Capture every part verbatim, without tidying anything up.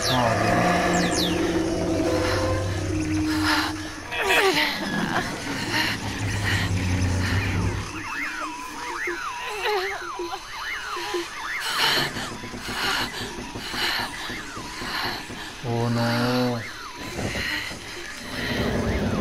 Oh no,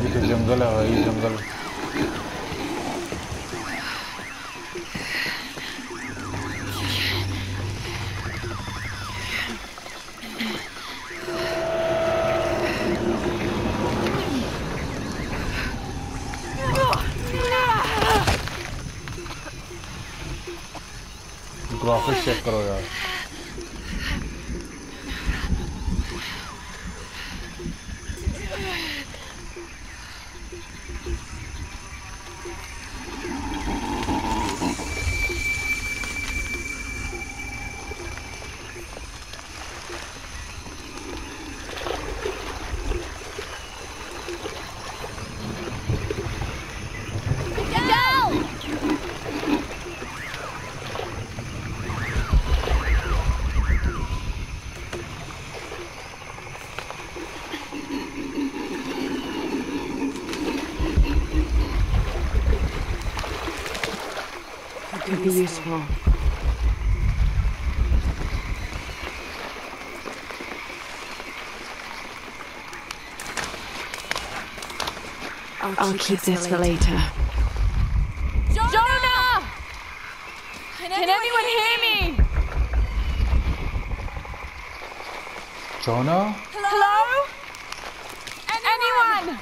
ये तो जंगल है, ये जंगल ग्राफिक्स चेक करो यार। Be useful. I'll, I'll keep, keep this for later. later. Jonah! Jonah! Can, Can anyone hear me? Jonah? Hello? Anyone? anyone?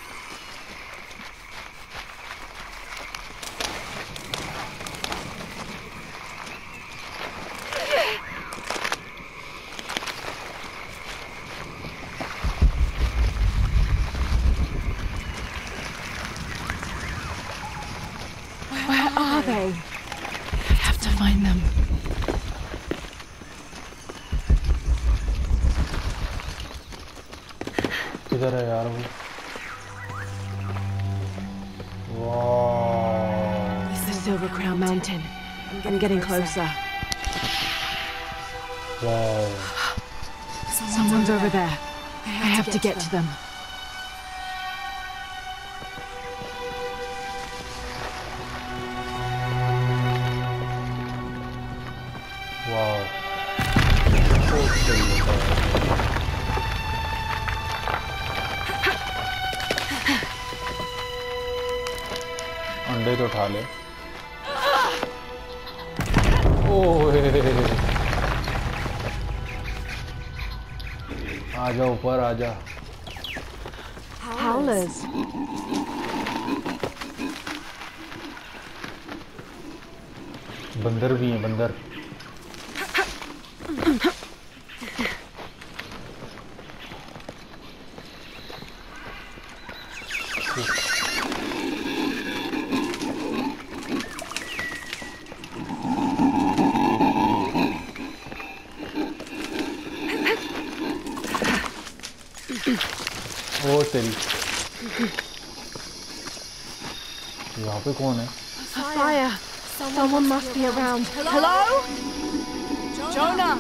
किधर है यार वो? Wow. This is over Crown Mountain. I'm getting closer. Wow. Someone's over there. I have to get to them. अंडे तो उठा ले। ओए आजा ऊपर आजा। Howlers. बंदर भी हैं बंदर। ओ तेरी यहाँ पे कौन है? A fire. Someone must be around. Hello? Jonah.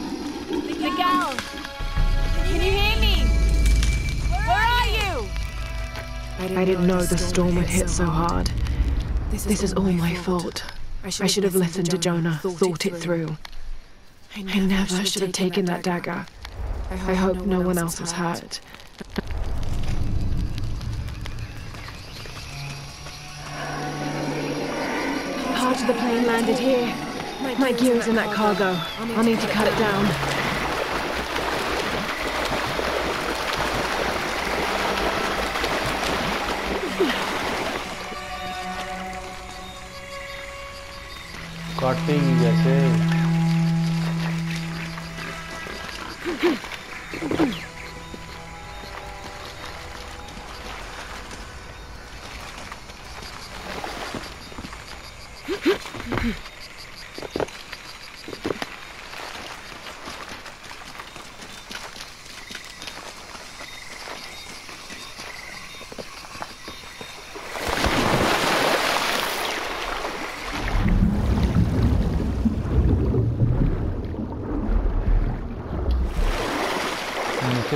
Miguel. Can you hear me? Where are you? I didn't know the storm would hit so hard. This is all my fault. I should have listened to Jonah, thought it through. I never should have taken that dagger. I hope no one else was hurt. Part of the plane landed here. My gear is in that cargo. I'll need to cut it down. Cutting, yes.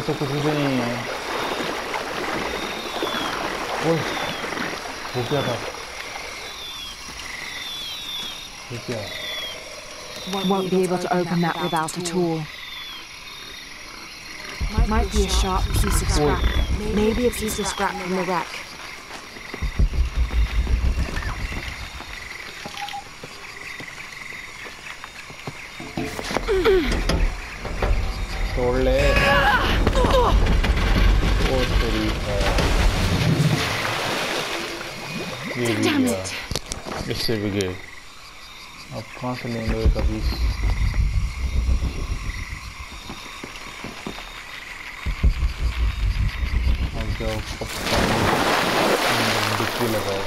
высоко движение. Ой, ребята. Ребята. Won't be able to open that without a tool. Might be a sharp piece of scrap. Maybe a piece of scrap from the wreck. Torle. Damn it! Mister Miguel. Of course, I don't know about this. I'll go up and the tree level.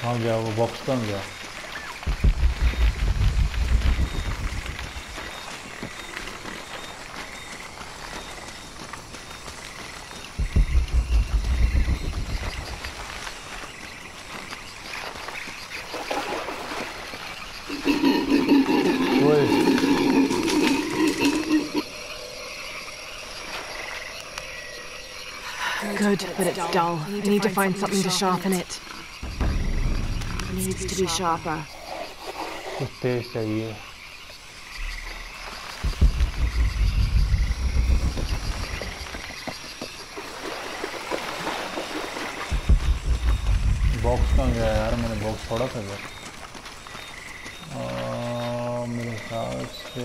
Tamam ya, bu box'tan ya. Good, but it's dull. I need to find something to sharpen it. Needs to be sharper. What taste are you? Box कहाँ गया यार? मैंने box छोड़ा था यार. आह मेरे ख्याल से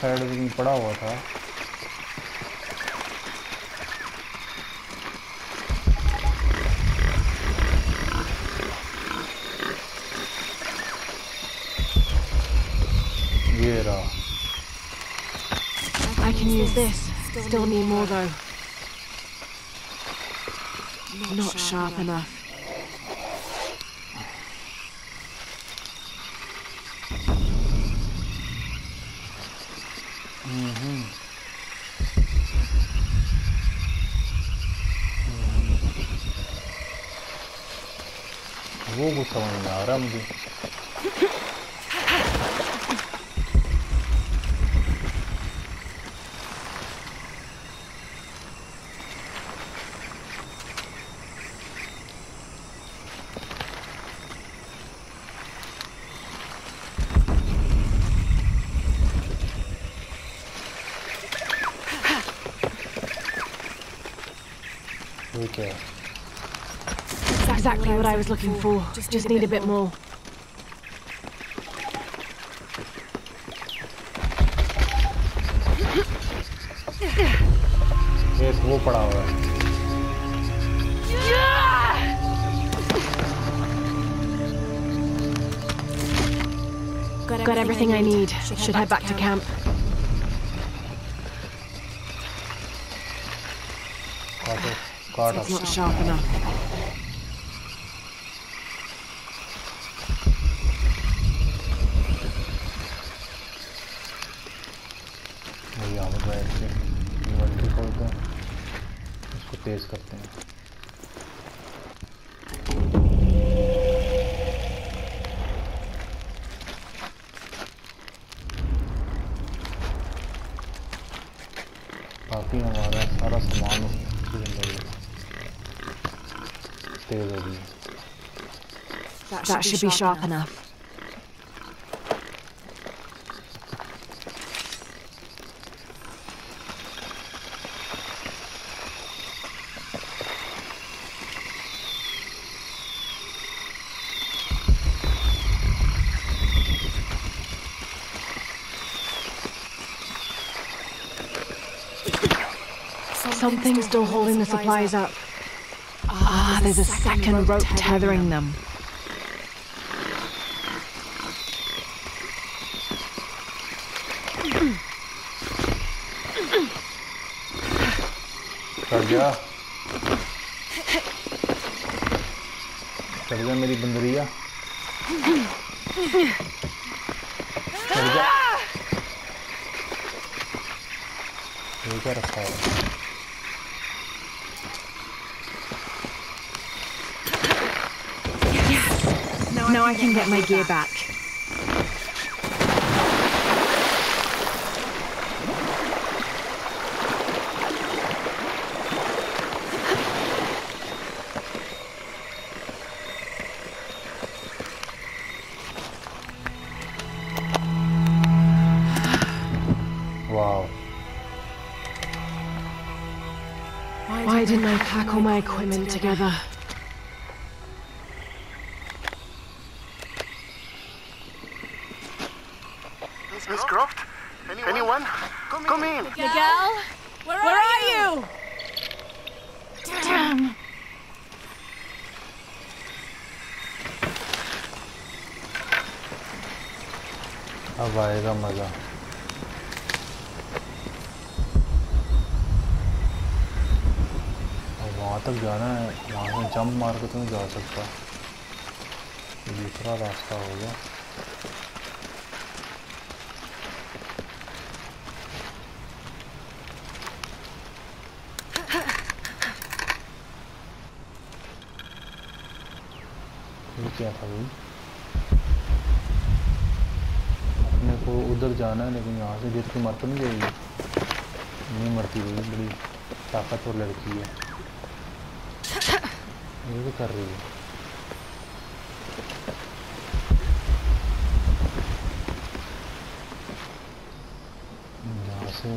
साइड में पड़ा हुआ था. ये रहा. I can use this. Still need more though. Not sharp enough. वो कुछ समझ में आ रहा मुझे. Okay. Exactly what I was looking for. Just, just need a bit more. Yes, वो पड़ा हुआ है. Got everything I need. Should head back to camp. It's not sharp enough. तेज करते हैं. बाकी हमारा सारा सामान तेज हो गया. That should be sharp enough. Something's still holding the supplies up. Ah, there's a second rope tethering them. Kya? Kya meri banduriya? Kya rakha hai? Now I can get my gear back. Wow. Why didn't I pack all my equipment together? Miss Croft? Anyone? Anyone? Come in. Come in. Miguel? Miguel? Where, Where are you? Are you? Damn. Ab aayega maza. Ab wahan tak jana hai. Wahan se jump maar ke tu nahi ja sakta. Dusra rasta ho gaya. کیا تھا بھائی اپنے کو ادھر جانا ہے لیکن یہاں سے گر کے مر تو نہیں جائے گی؟ نہیں مرتی ہوئی بڑی طاقتور لڑکی ہے یہ تو کر رہی ہے یہاں سے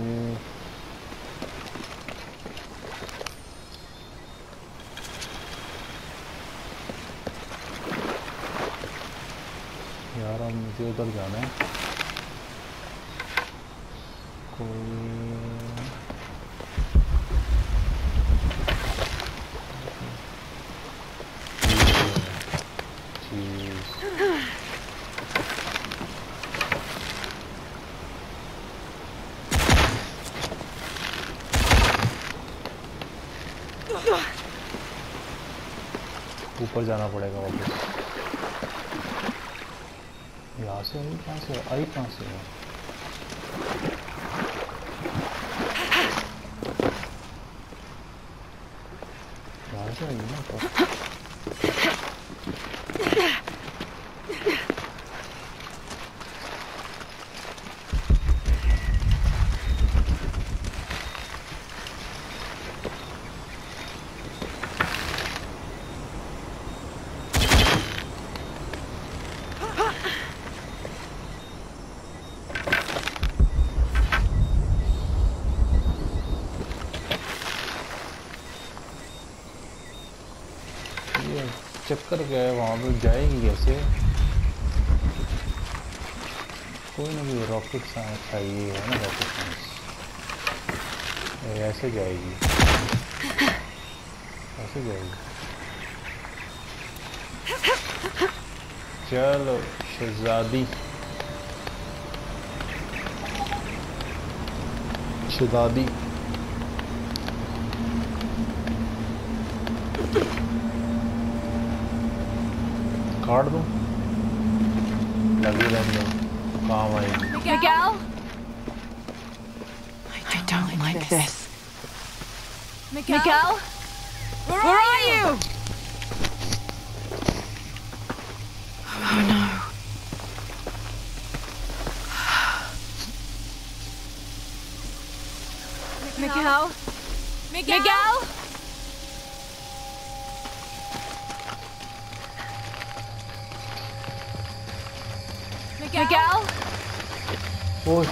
مجھے ادھر جانا ہے کوئی اوپر جانا پڑے گا واپس یہاں سے آئی کہاں سے آئی کہاں سے یہاں سے آئی نا چکر گئے وہاں پہ جائے گی کیسے کوئی نہ کوئی راکٹ سائنس چاہیے ہے نا راکٹ سائنس ایسے جائے گی ایسے جائے گی چلو شہزادی شہزادی کاٹ دوں لگی رہنے کام آئے گی Miguel I don't like this Miguel Where are you? Oh no Miguel Miguel Miguel? Oy.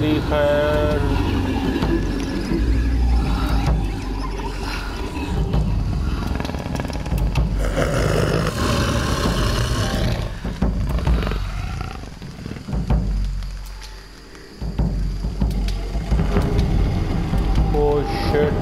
تیری خیر. Oh shit.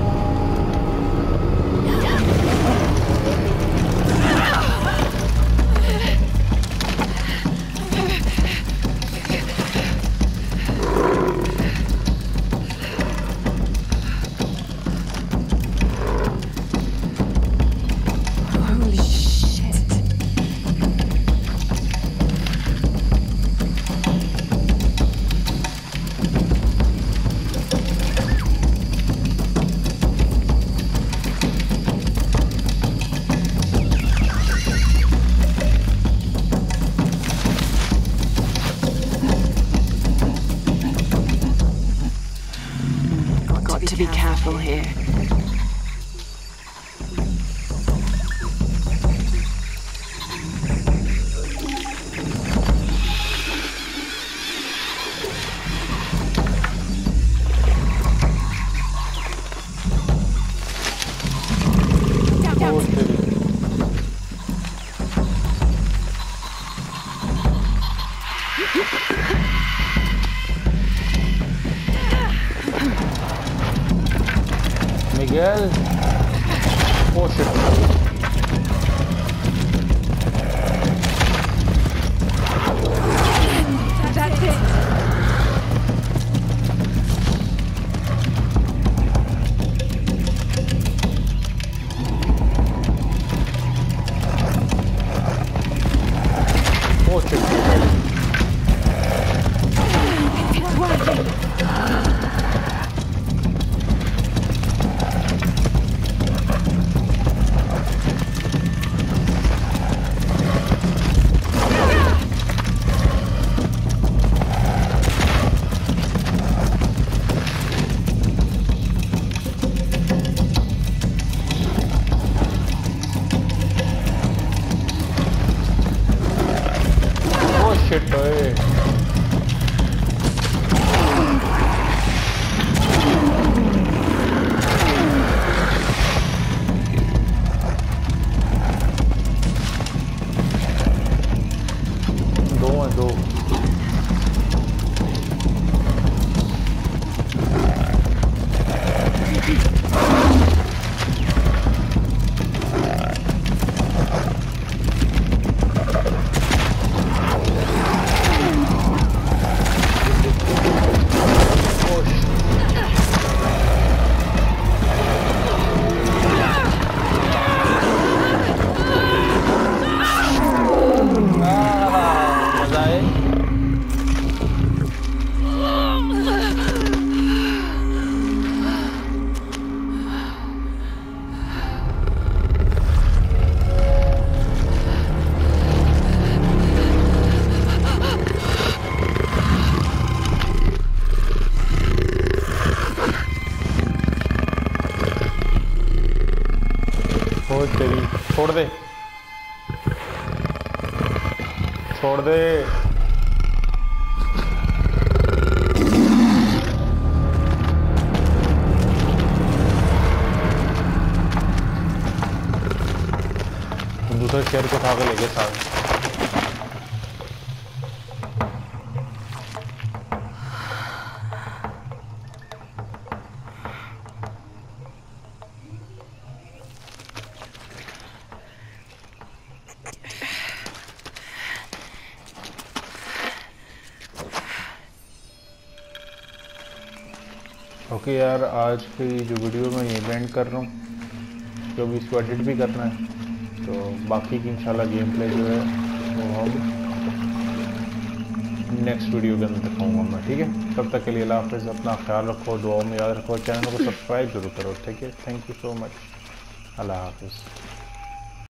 To be careful here. Miguel, oh shit. That's it. Oh shit. It's working. چھوڑ دے چھوڑ دے دوسرے شہر کو اٹھا کے لے گئے ساتھ. اوکے یار آج کی جو ویڈیو میں یہ بینڈ کر رہا ہوں جو بھی اس کو ایڈٹ بھی کرنا ہے تو باقی کی انشاءاللہ گیم پلے جو ہے وہ ہم نیکسٹ ویڈیو کے اندر دکھاؤں گا میں. ٹھیک ہے تب تک کے لیے اللہ حافظ. اپنا خیال رکھو, دعاؤں میں یاد رکھو, چینل کو سبسکرائب ضرور کرو. ٹھیک ہے, تھینک یو سو مچ, اللہ حافظ.